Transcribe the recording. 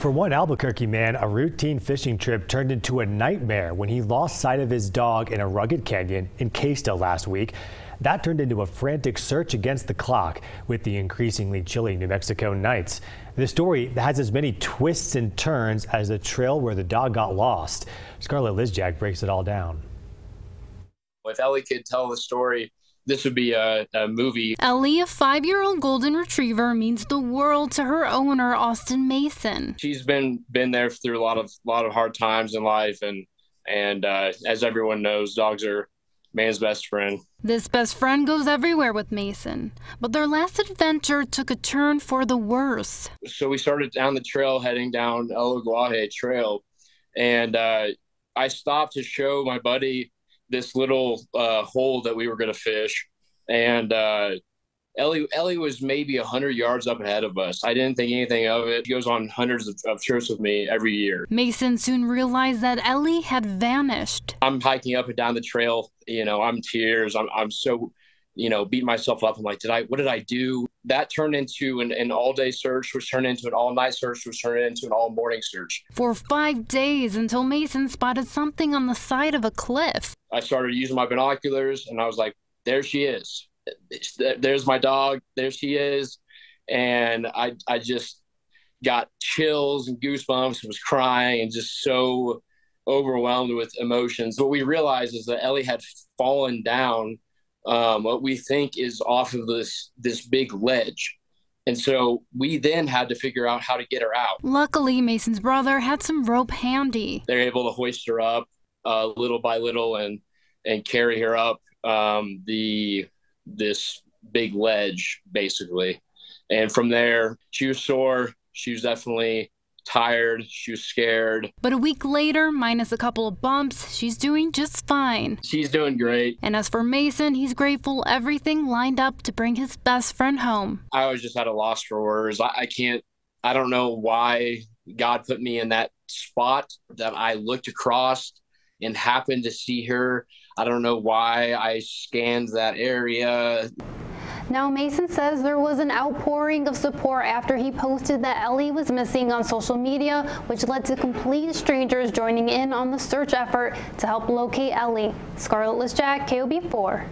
For one Albuquerque man, a routine fishing trip turned into a nightmare when he lost sight of his dog in a rugged canyon in Questa last week. That turned into a frantic search against the clock with the increasingly chilly New Mexico nights. The story has as many twists and turns as the trail where the dog got lost. Scarlett Lizjack breaks it all down. If Ellie could tell the story, this would be a movie. Ellie, a 5-year-old golden retriever, means the world to her owner, Austin Mason. She's been there through a lot of hard times in life, and as everyone knows, dogs are man's best friend. This best friend goes everywhere with Mason, but their last adventure took a turn for the worse. So we started down the trail, heading down El Aguaje Trail, and I stopped to show my buddy this little hole that we were going to fish, and Ellie was maybe 100 yards up ahead of us. I didn't think anything of it. She goes on hundreds of trips with me every year. Mason soon realized that Ellie had vanished. I'm hiking up and down the trail, I'm tears. I'm so, beating myself up. I'm like, what did I do? That turned into an all-day search, which turned into an all-night search, which turned into an all-morning search. For 5 days until Mason spotted something on the side of a cliff. I started using my binoculars, and I was like, there she is. There's my dog. There she is. And I just got chills and goosebumps and was crying and just so overwhelmed with emotions. What we realized is that Ellie had fallen down what we think is off of this big ledge. And so we then had to figure out how to get her out. Luckily, Mason's brother had some rope handy. They're able to hoist her up little by little and carry her up this big ledge, basically. And from there, she was sore. She was definitely tired. She was scared. But a week later, minus a couple of bumps, she's doing just fine. She's doing great. And as for Mason, he's grateful everything lined up to bring his best friend home. I was just at a loss for words. I don't know why God put me in that spot that I looked across and happened to see her. I don't know why I scanned that area. Now, Mason says there was an outpouring of support after he posted that Ellie was missing on social media, which led to complete strangers joining in on the search effort to help locate Ellie. Scarlett Lizjack, KOB4.